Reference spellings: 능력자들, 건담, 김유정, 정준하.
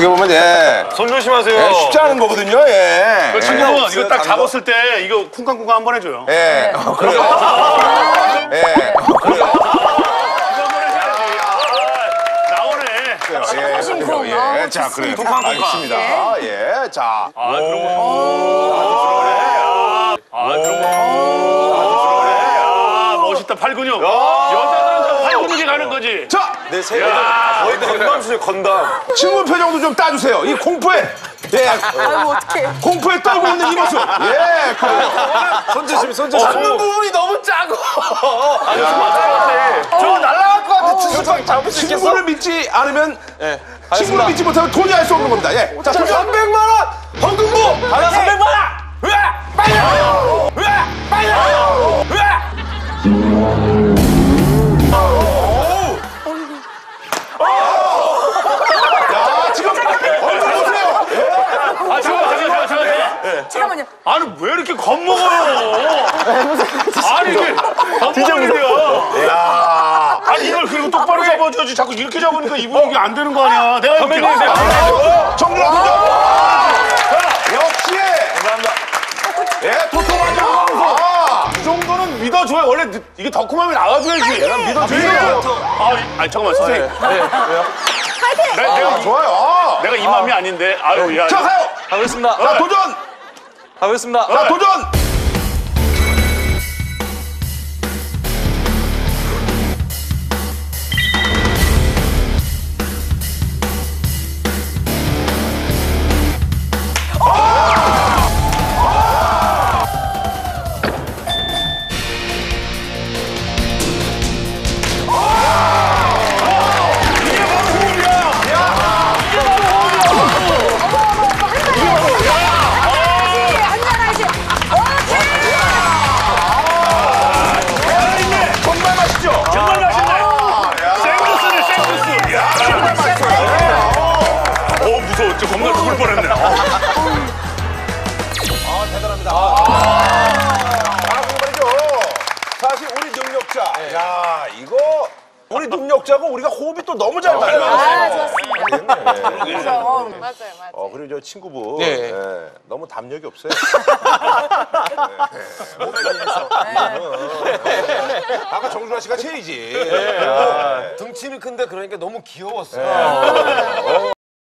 어떻게 보면 예. 손 조심하세요. 예, 쉽지 않은 거거든요. 예. 그 친구는 이거 딱 잡았을 때 이거 쿵쾅쿵쾅 한번 해줘요. 예. 네. 그래요. 예. 그래요. 이거 한번 해줘야지. 나오네. 예. 자, 그래요. 쿵쾅쿵쾅. 예. 자. 아, 그런 거. 아, 그런 거. 아, 멋있다. 팔근육. 여자들은 팔근육이 가는 거지. 자. 내 세계는 거의 건담 수준 건담. 친구 표정도 좀 따주세요. 이 공포에 예. 아이고 어떡해. 공포에 떨고 있는 이 모습. 예. 손조심 손조심. 잡는 부분이 너무 짜고. 아니 저거 날아갈 것 같아. 친구를 잡을 수 있겠어? 친구를 믿지 않으면 예. 친구를 믿지 못하면 돈이 알 수 없는 겁니다. 예. 자, 300만 원. 황금부. 받아 300만 원. 왜? 빨리. 왜? 빨리. 왜? 잠깐만요. 아니 왜 이렇게 겁먹어요? 아니 이게 겁먹는데요. 야. 아니 이걸 그리고 똑바로 잡아줘야지. 자꾸 이렇게 잡으니까 이분이 이게 안 되는 거 아니야. 내가 이렇게. 정준하 역시. 감사합니다. 예, 도톰하죠. 이 정도는 믿어줘야 원래 이게 덕후맘이 나와줘야지. 얘는 믿어줘야. 아니 잠깐만 선생님. 왜요? 내가 좋아요. 내가 이 맘이 아닌데. 아유 야. 자 가요. 가보겠습니다. 자 도전. 가보겠습니다. 자, 도전! 겁나 죽을 뻔했네. 아, 대단합니다. 아, 그거죠. 사실 우리 능력자. 네. 야, 이거 우리 능력자고 우리가 호흡이 또 너무 잘 맞아요. 아, 좋습니다. 맞아요, 맞아요. 그리고 저 친구분 네. 네. 너무 담력이 없어요. 아까 정준하 씨가 제일이지. 네. 아, 등치는 큰데 그러니까 너무 귀여웠어요. 네.